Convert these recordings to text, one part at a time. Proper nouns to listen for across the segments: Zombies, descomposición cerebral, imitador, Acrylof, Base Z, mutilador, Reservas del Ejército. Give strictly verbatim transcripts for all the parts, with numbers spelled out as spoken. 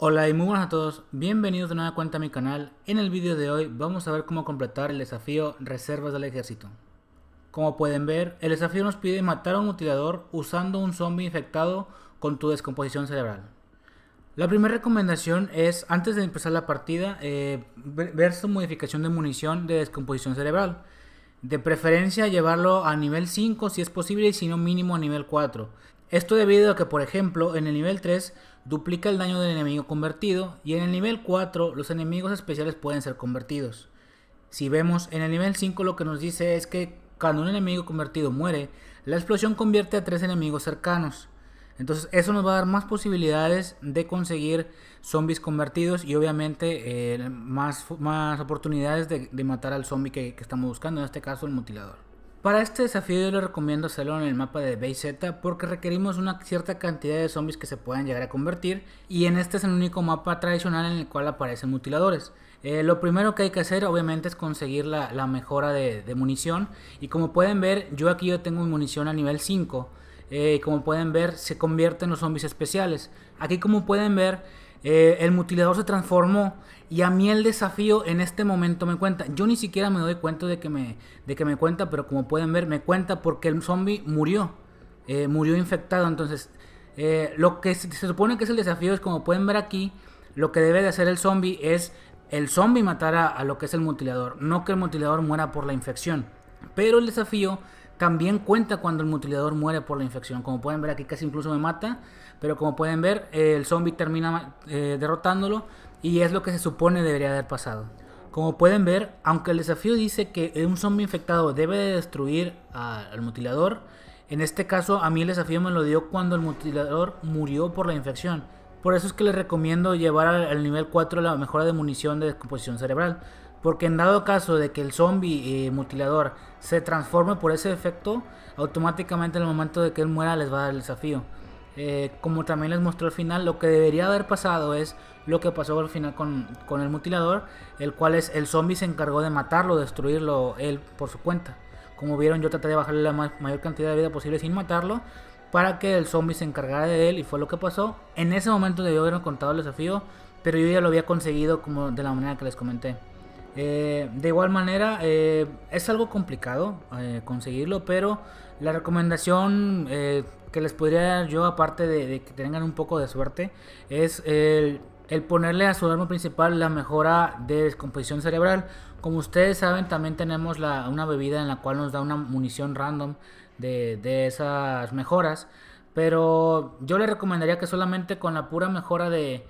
Hola y muy buenas a todos, bienvenidos de nueva cuenta a mi canal. En el vídeo de hoy vamos a ver cómo completar el desafío Reservas del Ejército. Como pueden ver, el desafío nos pide matar a un mutilador usando un zombie infectado con tu descomposición cerebral. La primera recomendación es, antes de empezar la partida, eh, ver su modificación de munición de descomposición cerebral. De preferencia llevarlo a nivel cinco si es posible y si no mínimo a nivel cuatro. Esto debido a que, por ejemplo, en el nivel tres duplica el daño del enemigo convertido y en el nivel cuatro los enemigos especiales pueden ser convertidos. Si vemos, en el nivel cinco lo que nos dice es que cuando un enemigo convertido muere, la explosión convierte a tres enemigos cercanos. Entonces eso nos va a dar más posibilidades de conseguir zombies convertidos y obviamente eh, más, más oportunidades de, de matar al zombie que, que estamos buscando, en este caso el mutilador. Para este desafío yo les recomiendo hacerlo en el mapa de Base Z porque requerimos una cierta cantidad de zombies que se puedan llegar a convertir y en este es el único mapa tradicional en el cual aparecen mutiladores. Eh, lo primero que hay que hacer obviamente es conseguir la, la mejora de, de munición y como pueden ver yo aquí yo tengo mi munición a nivel cinco eh, y como pueden ver se convierten los zombies especiales. Aquí como pueden ver eh, el mutilador se transformó. Y a mí el desafío en este momento me cuenta. Yo ni siquiera me doy cuenta de que me, de que me cuenta, pero como pueden ver me cuenta porque el zombie murió, eh, murió infectado. Entonces eh, lo que se, se supone que es el desafío es, como pueden ver aquí, lo que debe de hacer el zombie es el zombie matar a, a lo que es el mutilador, no que el mutilador muera por la infección. Pero el desafío también cuenta cuando el mutilador muere por la infección. Como pueden ver aquí casi incluso me mata, pero como pueden ver eh, el zombie termina eh, derrotándolo. Y es lo que se supone debería haber pasado. Como pueden ver, aunque el desafío dice que un zombie infectado debe de destruir a, al mutilador, en este caso a mí el desafío me lo dio cuando el mutilador murió por la infección. Por eso es que les recomiendo llevar al, al nivel cuatro la mejora de munición de descomposición cerebral, porque en dado caso de que el zombie eh, mutilador se transforme por ese efecto, automáticamente en el momento de que él muera les va a dar el desafío. Eh, como también les mostré al final, lo que debería haber pasado es lo que pasó al final con, con el mutilador, el cual es el zombie se encargó de matarlo, destruirlo él por su cuenta. Como vieron, yo traté de bajarle la ma- mayor cantidad de vida posible sin matarlo para que el zombie se encargara de él y fue lo que pasó. En ese momento debió haber contado el desafío, pero yo ya lo había conseguido como de la manera que les comenté. Eh, de igual manera eh, es algo complicado eh, conseguirlo, pero la recomendación eh, que les podría dar yo, aparte de, de que tengan un poco de suerte, es el, el ponerle a su arma principal la mejora de descomposición cerebral. Como ustedes saben, también tenemos la, una bebida en la cual nos da una munición random de, de esas mejoras, pero yo les recomendaría que solamente con la pura mejora de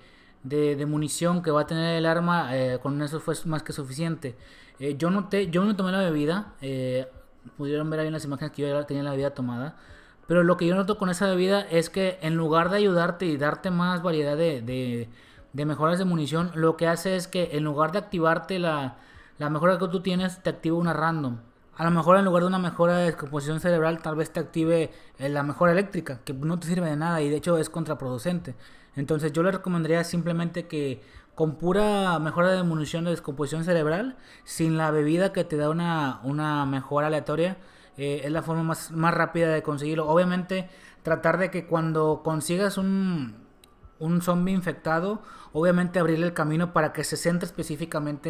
De, de munición que va a tener el arma, eh, con eso fue más que suficiente. eh, yo, noté, yo no tomé la bebida, eh, pudieron ver ahí en las imágenes que yo tenía la bebida tomada, pero lo que yo noto con esa bebida es que en lugar de ayudarte y darte más variedad de, de, de mejoras de munición, lo que hace es que en lugar de activarte la, la mejora que tú tienes, te activa una random. A lo mejor en lugar de una mejora de descomposición cerebral, tal vez te active la mejora eléctrica, que no te sirve de nada y de hecho es contraproducente. Entonces yo les recomendaría simplemente que con pura mejora de munición de descomposición cerebral, sin la bebida que te da una, una mejora aleatoria, eh, es la forma más, más rápida de conseguirlo. Obviamente tratar de que cuando consigas un... un zombie infectado, obviamente abrirle el camino para que se centre específicamente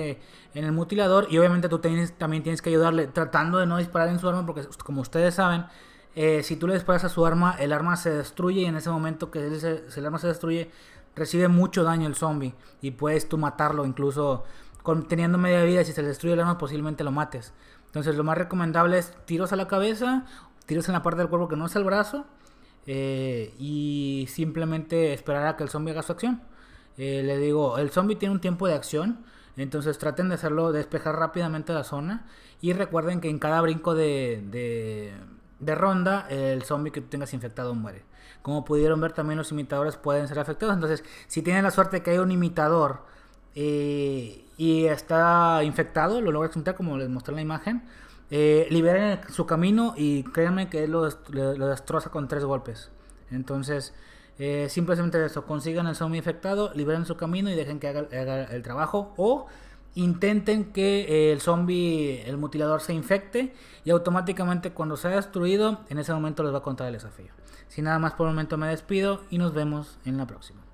en el mutilador y obviamente tú tienes, también tienes que ayudarle tratando de no disparar en su arma porque, como ustedes saben, eh, si tú le disparas a su arma, el arma se destruye y en ese momento que el, se, el arma se destruye recibe mucho daño el zombie y puedes tú matarlo incluso con, teniendo media vida. Si se le destruye el arma posiblemente lo mates. Entonces lo más recomendable es tiros a la cabeza, tiros en la parte del cuerpo que no es el brazo. Eh, y simplemente esperar a que el zombie haga su acción. eh, Les digo, el zombie tiene un tiempo de acción, entonces traten de hacerlo, de despejar rápidamente la zona. Y recuerden que en cada brinco de, de, de ronda, el zombie que tú tengas infectado muere. Como pudieron ver, también los imitadores pueden ser afectados. Entonces, si tienen la suerte de que hay un imitador eh, y está infectado, lo logran juntar como les mostré en la imagen, Eh, liberen su camino y créanme que él lo, dest lo destroza con tres golpes. Entonces eh, simplemente eso, consigan el zombie infectado, liberen su camino y dejen que haga, haga el trabajo, o intenten que eh, el zombie, el mutilador se infecte y automáticamente cuando sea destruido, en ese momento les va a contar el desafío. Sin nada más por el momento me despido y nos vemos en la próxima.